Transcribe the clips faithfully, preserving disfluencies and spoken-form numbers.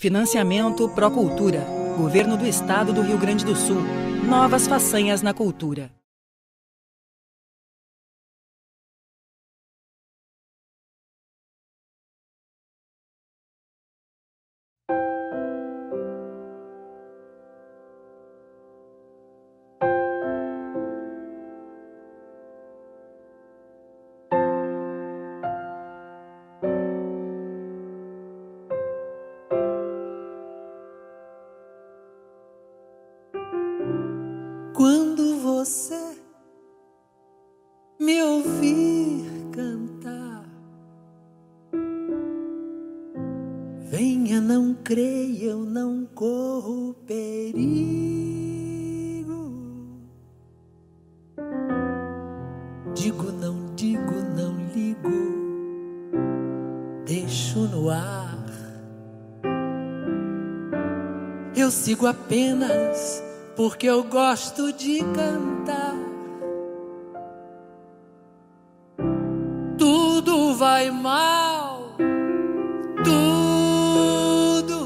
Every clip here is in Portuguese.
Financiamento Pró-Cultura, Governo do Estado do Rio Grande do Sul. Novas façanhas na cultura. Quando você me ouvir cantar, venha, não creia, eu não corro perigo. Digo, não digo, não ligo, deixo no ar. Eu sigo apenas porque eu gosto de cantar. Tudo vai mal, tudo.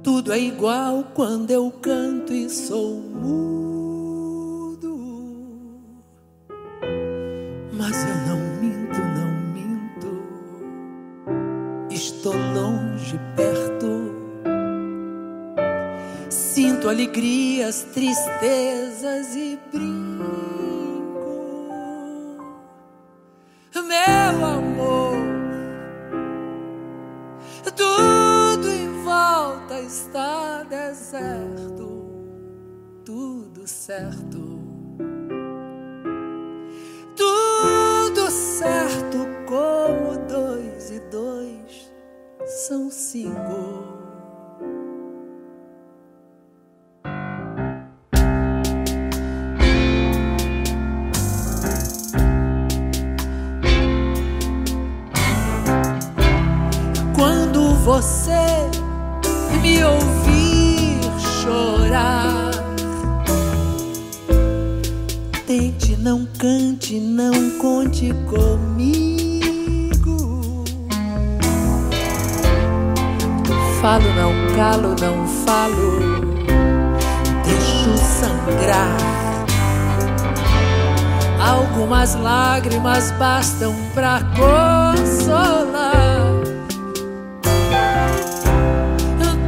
Tudo é igual quando eu canto e sou mudo. Mas eu não minto, não minto. Estou longe, perto. Sinto alegrias, tristezas e brinco. Meu amor, tudo em volta está deserto. Tudo certo, tudo certo, como dois e dois são cinco. Quando você me ouvir chorar, tente, não cante, não conte comigo. Falo, não calo, não falo, deixo sangrar. Algumas lágrimas bastam pra consolar.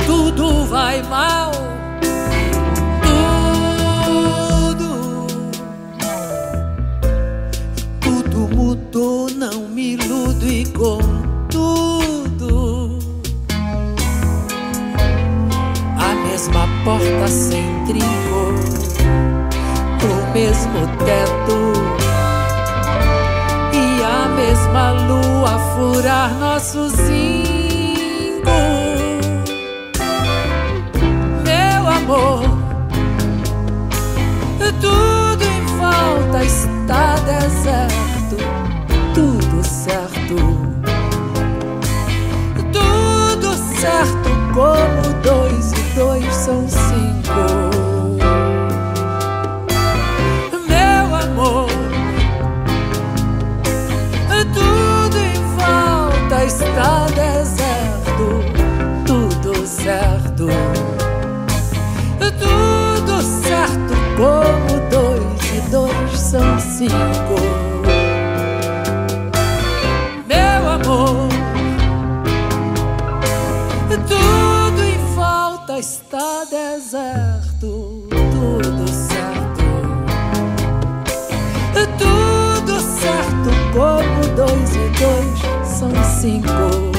Tudo vai mal, tudo. Tudo mudou, não me iludo e contudo. A mesma porta sem trinco, o mesmo teto e a mesma lua furar nossos cinco. Tudo em volta está deserto, tudo certo. Tudo certo, como dois e dois são cinco. Meu amor, tudo em volta está deserto, tudo certo. Tudo certo, como dois e dois são cinco. Meu amor, tudo em volta está deserto, tudo certo. Tudo certo, como dois e dois são cinco.